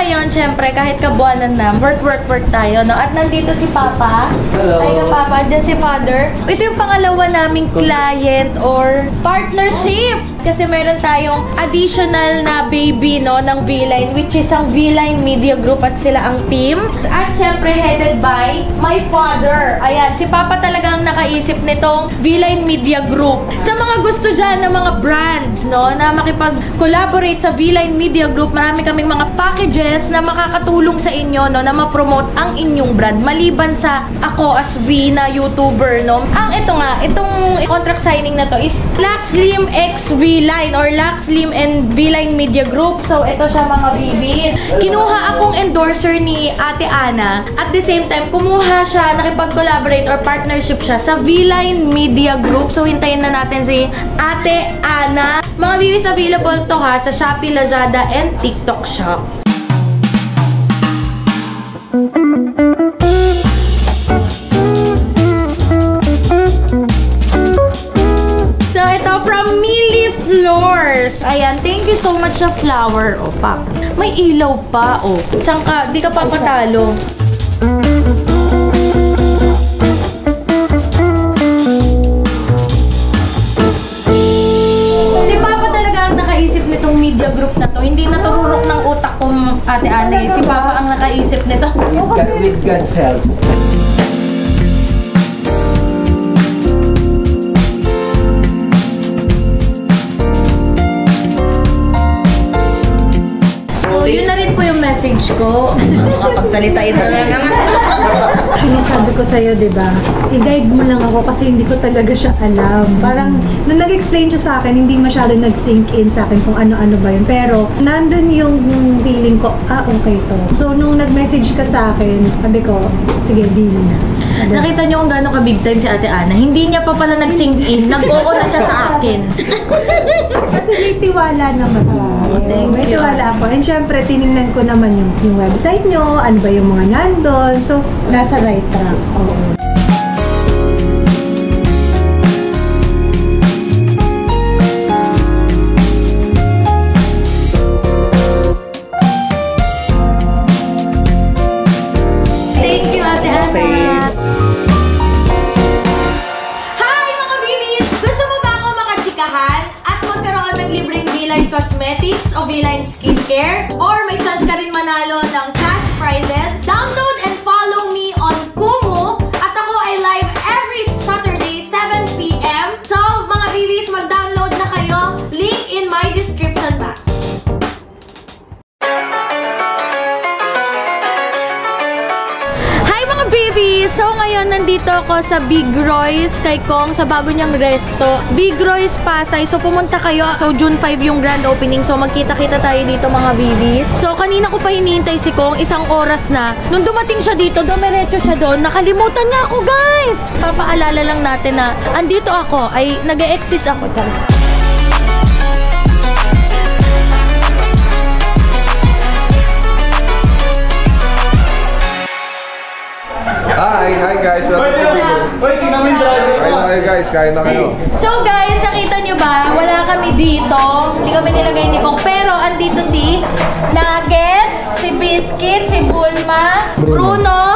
ngayon, syempre, kahit kabuanan na, work tayo, no? At nandito si Papa. Hello. Ay, Papa. Diyan si Father. Ito yung pangalawa naming client or partnership. Kasi meron tayong additional na baby, no, ng V-Line, which is ang V-Line Media Group at sila ang team. At syempre, headed by my father. Ayan, si Papa talaga ang nakaisip nitong V-Line Media Group. Sa mga gusto dyan ng mga brands, no, na makipag-collaborate sa V-Line Media Group, marami kaming mga packages na makakatulong sa inyo, no, na ma-promote ang inyong brand. Maliban sa ako as V na YouTuber, no. Ang ito nga, itong contract signing na to is Laxlim X V V-Line or Laxlim and V-Line Media Group. So, ito siya mga babies. Kinuha akong endorser ni Ate Ana. At the same time, kumuha siya, nakipag-collaborate or partnership siya sa V-Line Media Group. So, hintayin na natin si Ate Ana. Mga babies, available to ha sa Shopee, Lazada, and TikTok Shop. Ayan, thank you so much sa flower. O, pa. May ilaw pa, o. Saan ka? Di ka papatalo. Si Papa talaga ang nakaisip nitong media group na to. Hindi natuturok ng utak ko, Ate Ana. Si Papa ang nakaisip nito. With God's help. Message ko. Makapagsalita ito lang naman. Actually, sabi ko sa'yo, diba, i-guide mo lang ako kasi hindi ko talaga siya alam. Parang, nung nag-explain siya sa akin, hindi masyado nag-sink in sa akin kung ano-ano ba yun. Pero, nandun yung feeling ko, ah, okay to. So, nung nag-message ka sa akin, sabi ko, sige, di na. Nakita niyo kung gano'ng ka-big time si Ate Ana. Hindi niya pa pala nag-sink in. Nag-oo na siya sa akin. Kasi may tiwala naman. Oh, may tiwala ako. And syempre, tinignan ko naman yung website nyo, ano ba yung mga nandun. So, nasa right track. Oo. Cosmetics o V-Line Skincare, or may chance ka rin manalo ng cash prizes, download and follow me on Kumu at ako ay live every Saturday 7 p.m. So mga babies, mag-download na kayo. Link in my description box. Hi mga babies! So ngayon nandito ako sa Big Royce kay Kong sa bago niyang resto. Big Royce Pasay. So pumunta kayo. So June 5 yung grand opening. So magkita-kita tayo dito mga babies. So kanina ko pa hinihintay si Kong, isang oras na. Nung dumating siya dito, dumiretso siya doon. Nakalimutan niya ako guys! Papaalala lang natin na andito ako ay nag-e-exist ako talaga. Hi guys, welcome to Big Royce. Kain na kayo guys, kain na kayo. So guys, nakita nyo ba? Wala kami dito. Hindi kami nilagay ni Kong. Pero andito si Nuggets, si Biscuit, si Bulma, Bruno,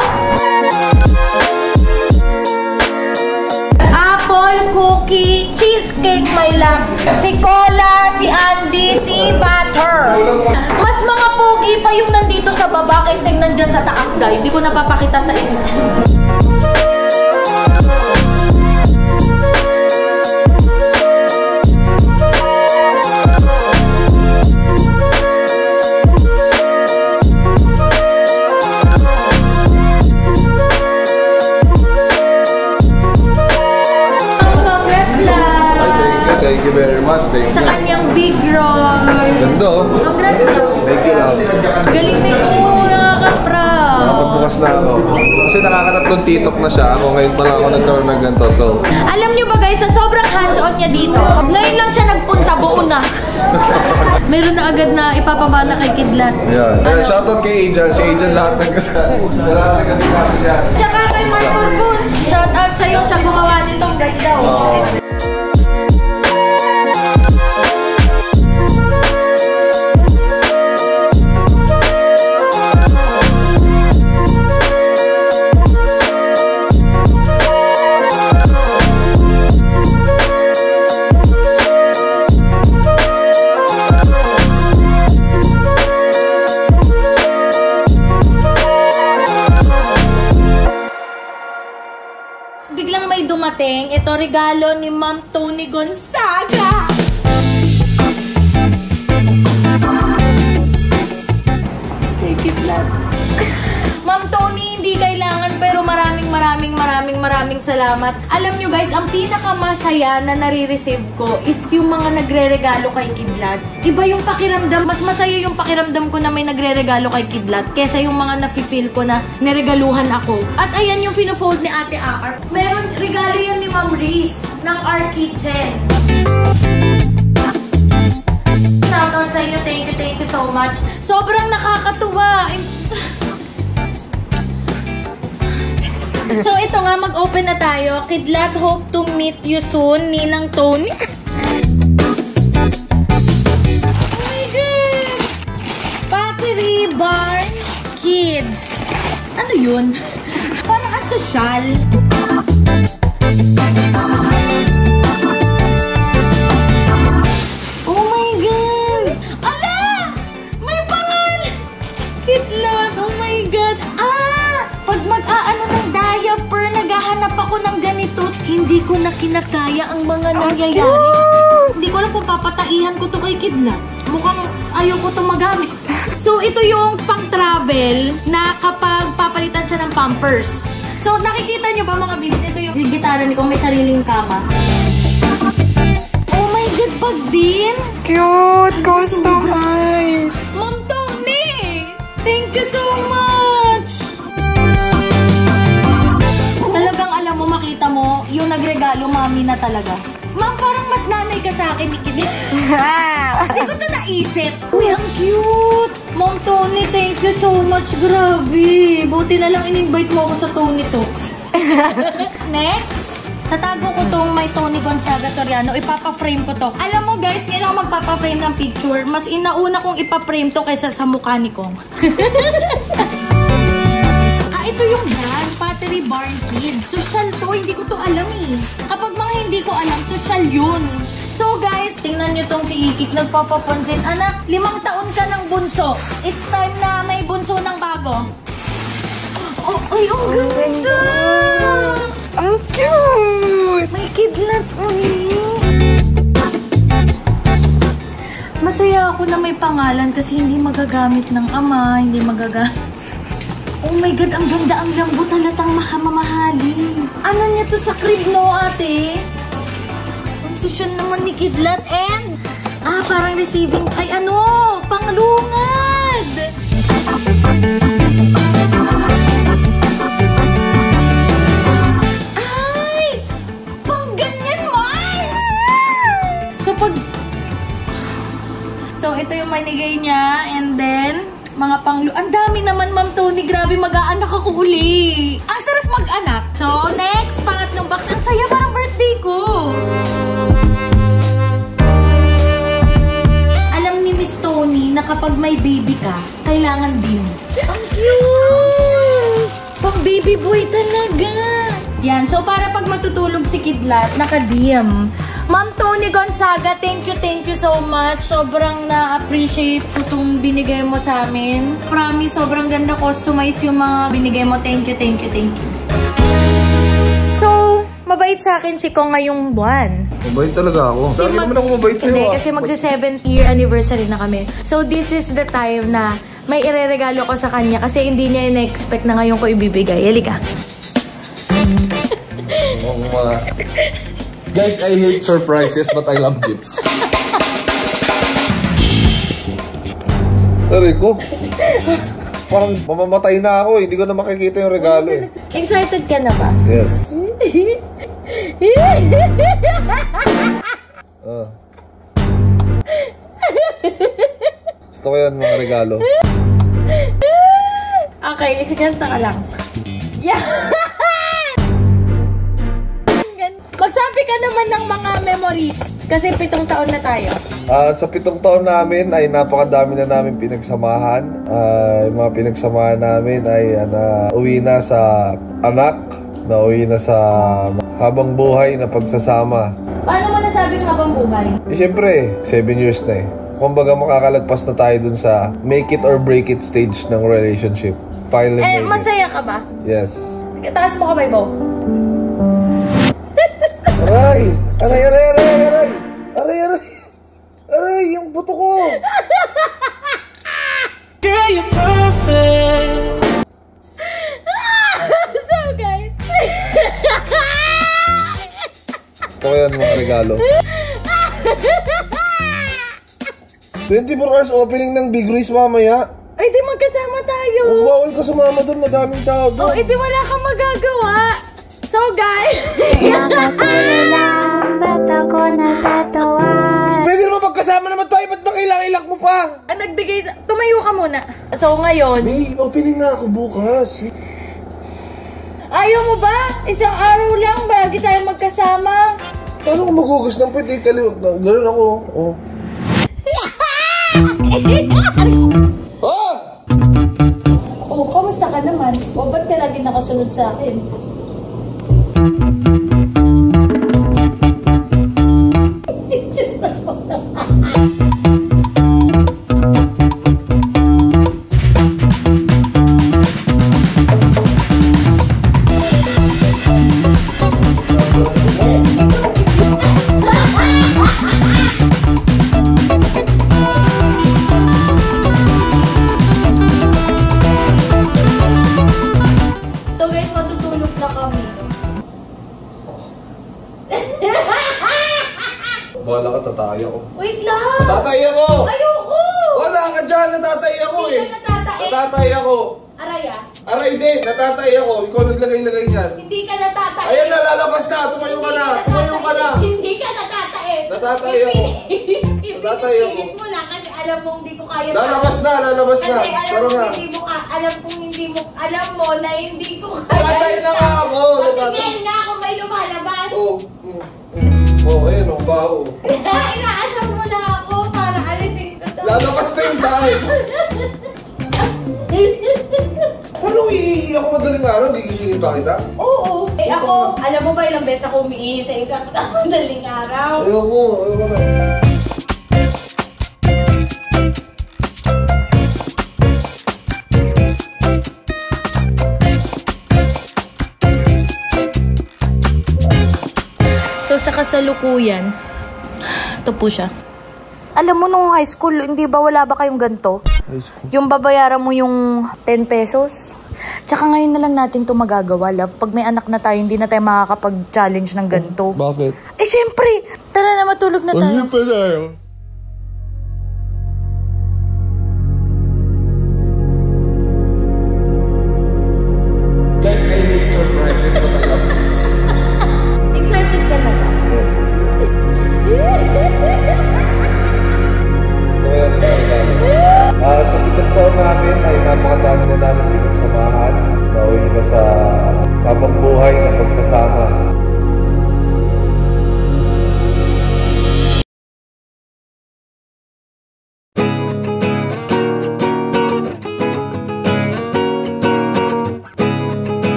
Apple, Cookie, Cheesecake, my love, si Cola, si Andy, si Butter. Mas mga pogi pa yung nandito sa baba kaysa yung nandyan sa taas guys. Hindi ko napapakita sa inyo. Sa kanyang Big Rock. Ganda oh. Congrats daw. Thank you love. Galing ni Kumu, nakaka-proud. Nakapabukas na ako. Kasi nakakatatlong titok na siya. Ako ngayon pa lang ako nagkaroon ng ganito. So, alam nyo ba guys, sa sobrang hands-on niya dito, ngayon lang siya nagpunta, buo na. Meron na agad na ipapamana kay Kidlat. Yan. Shoutout kay Angel. Si Angel lahat ng kasama. Lahat ng kasama siya. Tsaka kay Michael Bus. Shoutout sa'yo. Siya gumawa nitong guide daw. dumating. Ito regalo ni Ma'am Tony Gonzaga. Take it, love. Ma'am Tony, hindi kailangan pero maraming salamat. Alam nyo guys, ang pinakamasaya na nare-receive ko is yung mga nagre-regalo kay Kidlat. Iba yung pakiramdam. Mas masaya yung pakiramdam ko na may nagre-regalo kay Kidlat kesa yung mga nafe-feel ko na niregaluhan ako. At ayan yung pinofold ni Ate Aar. Meron regalo yan ni Ma'am Reese ng R-Kitchen. Shout out sa inyo. Thank you so much. Sobrang nakakatuwa. So, ito nga, mag-open na tayo. Kidlat, hope to meet you soon. Ninang Tony. Oh my God! Pottery Barn Kids. Ano yun? Parang asosyal. Oh my God! Ala! May pangal! Kidlat, oh my God! Ah! Pag mag-aano ng diaper, naghahanap ako ng ganito. Hindi ko na kinakaya ang mga nangyayari. Hindi ko alam kung papataihan ko to kay Kidlat. Mukhang ayaw ko itong magamit. So, ito yung pang-travel na kapag papalitan siya ng Pampers. So, nakikita nyo ba mga babies? Ito yung gitara ni kung may sariling kama. Oh my God, bag din! Cute! Customized! Ma'am Tony! Thank you so much! Makita mo, yung nagregalo, mami na talaga. Ma'am, parang mas nanay ka sa akin, Nikki. Hindi ko ito naisip. Uy, ang cute! Ma'am Tony, thank you so much. Grabe. Buti na lang in-invite mo ako sa Tony Talks. Next. Tatago ko tong may Tony Gonzaga Soriano. Ipapaframe ko to. Alam mo guys, ngayon ako magpapaframe ng picture. Mas inauna kong ipaframe to kaysa sa mukha ni Kong. Ito yung brand, Pottery Barn Kids. Social to, hindi ko to alam eh. Kapag mga hindi ko alam, social yun. So guys, tingnan nyo tong si Ikik, nagpapaponsin. Anak, 5 taon ka ng bunso. It's time na may bunso ng bago. Oh, ay, ang ganda! Ang cute! May Kidlat ulit. Masaya ako na may pangalan kasi hindi magagamit ng ama, hindi magagamit. Oh my God, ang ganda, ang lambot, halatang mahamamahalin. Ano niya to sa crib, no, ate? Ang social naman ni Kidlat and... Ah, parang receiving... Ay, ano? Panglungad! Ay! Pangganyan, Mars! So, pag... So, ito yung manigay niya and then... Mga panglo... Ang dami naman, Ma'am Tony. Grabe, mag-aanak ako uli. Ang sarap mag-anak. So, next, pangatlong box. Ang saya, parang birthday ko. Alam ni Miss Tony na kapag may baby ka, kailangan din. Ang cute! Pang baby boy talaga. Yan. So, para pag matutulog si Kidlat, naka-DM. Ma'am Tony Gonzaga, thank you so much. Sobrang na-appreciate ko itong binigay mo sa amin. Promise, sobrang ganda customize yung mga binigay mo. Thank you. So, mabait sa akin si Kong ngayong buwan. Mabait talaga ako. Dahil naman ako mabait sa'yo. Hindi, kasi magsi-7th year anniversary na kami. So, this is the time na may ireregalo ko sa kanya kasi hindi niya in-expect na ngayon ko ibibigay. Halika. Guys, I hate surprises, but I love gifts. Aray ko. Parang mamamatay na ako. Hindi ko na makikita yung regalo eh. Excited ka na ba? Yes. Gusto ko yan mga regalo. Okay, ikaganta ka lang. Yeah! Magsabi ka naman ng mga memories kasi 7 taon na tayo. Sa 7 taon namin ay napakadami na namin pinagsamahan. Yung mga pinagsamahan namin ay uwi na sa anak, na uwi na sa habang buhay na pagsasama. Paano mo nasabing habang buhay? Eh, siyempre, 7 years na eh. Kumbaga makakalagpas na tayo dun sa make it or break it stage ng relationship. Finally, eh, masaya ka ba? Yes. Taas mo kamay mo. Aray! Aray, aray, aray, aray! Aray, aray! Aray, yung buto ko! Girl, you're perfect! So, guys! Gusto ko yan mga regalo. 24 hours opening ng Big Royce mamaya. Ay, di magkasama tayo. Oh, bawal ka sumama doon. Madaming tao doon. Oh, eh, di wala kang magagawa. So, guys. Pwede naman magkasama naman tayo. Ba't nakilak-ilak mo pa? Ah, nagbigay sa... Tumayo ka muna. So, ngayon... May opening na ako bukas. Ayaw mo ba? Isang araw lang. Bagay tayo magkasama. Paano kung magugas ng pwede? Kaliwag na. Ganun ako. Oh. Oh! Oh, kamusta ka naman? O, ba't ka lagi nakasunod sa akin? Wala ka, tatay ako. Wait lang! Tatay ako! Ayoko! Wala ka dyan, natatay ako eh! Hindi ka natatay! Natatay ako! Aray ah? Aray din, natatay ako. Ikaw naglagay-lagay dyan. Hindi ka natatay! Ayan na, lalabas na! Tumayo ka na! Tumayo ka na! Hindi ka natatay! Natatay ako! Natatay ako! Ipinigit mo na kasi alam mong hindi ko kaya. Lalabas na! Lalabas na! Taro na! Alam kong hindi mo, alam mo na hindi ko kaya. Natatay na ka ako! Patigyan na kung may lumalabas! Oo! Oh, ayun ang baho. Inaasam mo na ako para alisin ko ito. Lalakas na yung dahil. Paano iihi ako madaling araw? Gigisingin ba kita? Oo. Eh ako, alam mo ba ilang beses ako umiihi sa isang madaling araw? Ayoko, ayoko na. Sa kasalukuyan, ito po siya. Alam mo nung high school, hindi ba wala ba kayong ganito? Yung babayaran mo yung 10 pesos? Tsaka ngayon na lang natin ito magagawa, love. Pag may anak na tayo, hindi na tayo makakapag-challenge ng ganito. Bakit? Eh, syempre! Tara na, matulog na tayo.